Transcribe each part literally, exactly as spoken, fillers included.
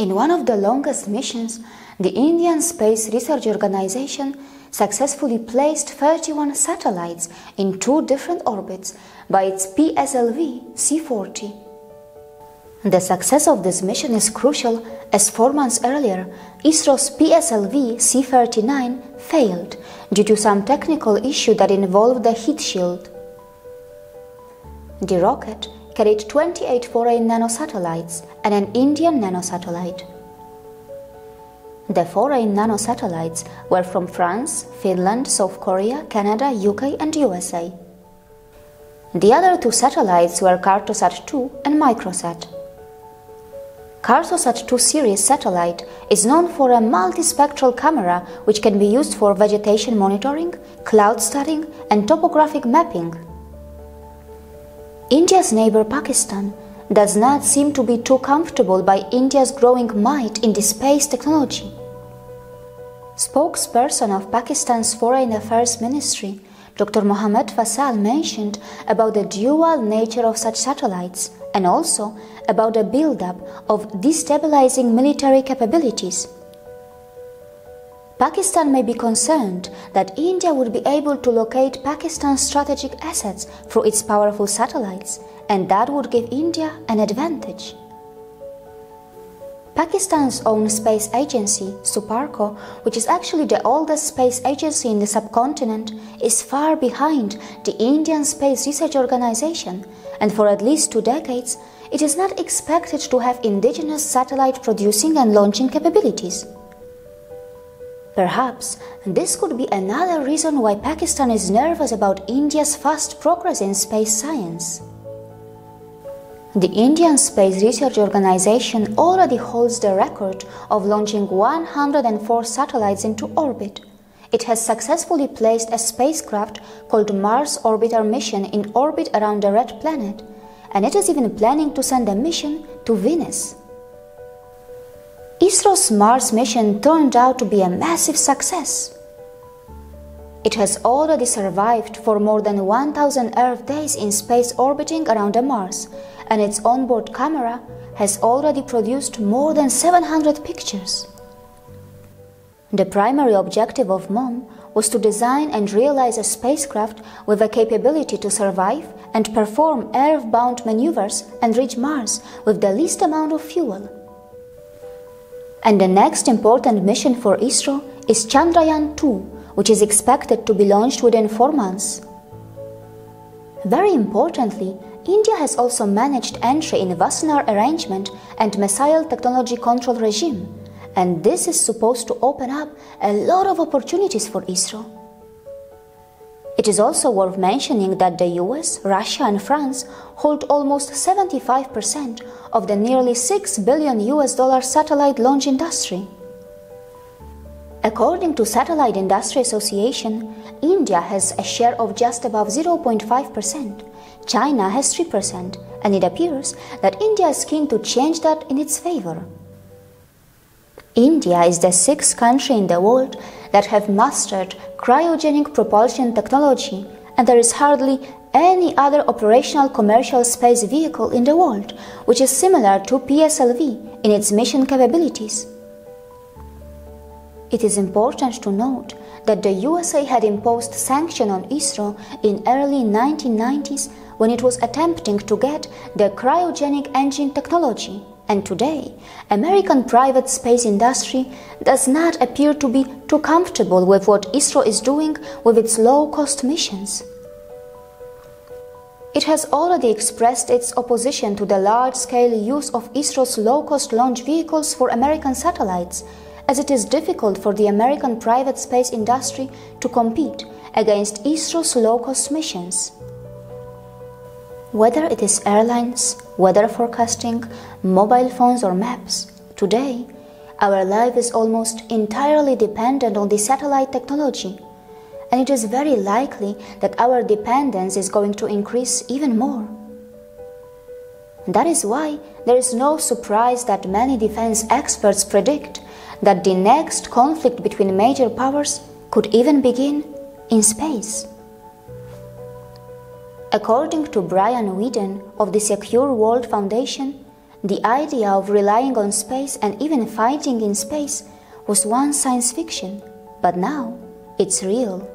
In one of the longest missions, the Indian Space Research Organisation successfully placed thirty-one satellites in two different orbits by its P S L V C forty. The success of this mission is crucial as four months earlier, ISRO's P S L V C thirty-nine failed due to some technical issue that involved the heat shield. The rocket carried twenty-eight foreign nanosatellites and an Indian nanosatellite. The foreign nanosatellites were from France, Finland, South Korea, Canada, U K and U S A. The other two satellites were Cartosat two and Microsat. Cartosat two series satellite is known for a multispectral camera which can be used for vegetation monitoring, cloud studying and topographic mapping. India's neighbor Pakistan does not seem to be too comfortable by India's growing might in the space technology. Spokesperson of Pakistan's Foreign Affairs Ministry, Doctor Muhammad Faisal, mentioned about the dual nature of such satellites and also about the build-up of destabilizing military capabilities. Pakistan may be concerned that India would be able to locate Pakistan's strategic assets through its powerful satellites, and that would give India an advantage. Pakistan's own space agency, SUPARCO, which is actually the oldest space agency in the subcontinent, is far behind the Indian Space Research Organisation, and for at least two decades, it is not expected to have indigenous satellite producing and launching capabilities. Perhaps this could be another reason why Pakistan is nervous about India's fast progress in space science. The Indian Space Research Organisation already holds the record of launching one hundred four satellites into orbit. It has successfully placed a spacecraft called Mars Orbiter Mission in orbit around the red planet, and it is even planning to send a mission to Venus. ISRO's Mars mission turned out to be a massive success. It has already survived for more than one thousand Earth days in space orbiting around Mars, and its onboard camera has already produced more than seven hundred pictures. The primary objective of M O M was to design and realize a spacecraft with the capability to survive and perform Earth-bound maneuvers and reach Mars with the least amount of fuel. And the next important mission for ISRO is Chandrayaan two, which is expected to be launched within four months. Very importantly, India has also managed entry in Wassenaar arrangement and missile technology control regime, and this is supposed to open up a lot of opportunities for ISRO. It is also worth mentioning that the U S, Russia and France hold almost seventy-five percent of the nearly six billion U S dollar satellite launch industry. According to Satellite Industry Association, India has a share of just above zero point five percent, China has three percent, and it appears that India is keen to change that in its favor. India is the sixth country in the world that have mastered cryogenic propulsion technology, and there is hardly any other operational commercial space vehicle in the world which is similar to P S L V in its mission capabilities. It is important to note that the U S A had imposed sanctions on ISRO in early nineteen nineties when it was attempting to get the cryogenic engine technology, and today, American private space industry does not appear to be too comfortable with what ISRO is doing with its low-cost missions. It has already expressed its opposition to the large-scale use of ISRO's low-cost launch vehicles for American satellites, as it is difficult for the American private space industry to compete against ISRO's low-cost missions. Whether it is airlines, weather forecasting, mobile phones or maps, today our life is almost entirely dependent on the satellite technology, and it is very likely that our dependence is going to increase even more. That is why there is no surprise that many defense experts predict that the next conflict between major powers could even begin in space. According to Brian Weiden of the Secure World Foundation, The idea of relying on space and even fighting in space was once science fiction, but now it's real.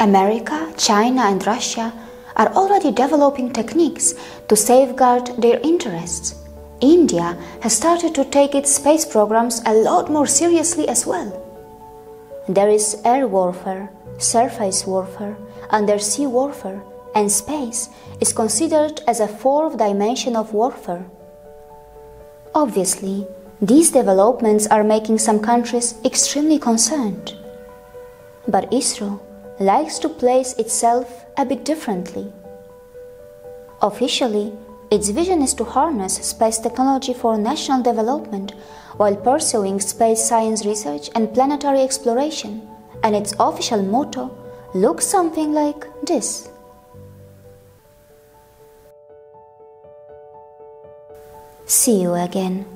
America, China and Russia are already developing techniques to safeguard their interests. India has started to take its space programs a lot more seriously as well. There is air warfare, surface warfare, undersea warfare, and space is considered as a fourth dimension of warfare. Obviously, these developments are making some countries extremely concerned. But ISRO likes to place itself a bit differently. Officially, its vision is to harness space technology for national development while pursuing space science research and planetary exploration, and its official motto looks something like this. See you again.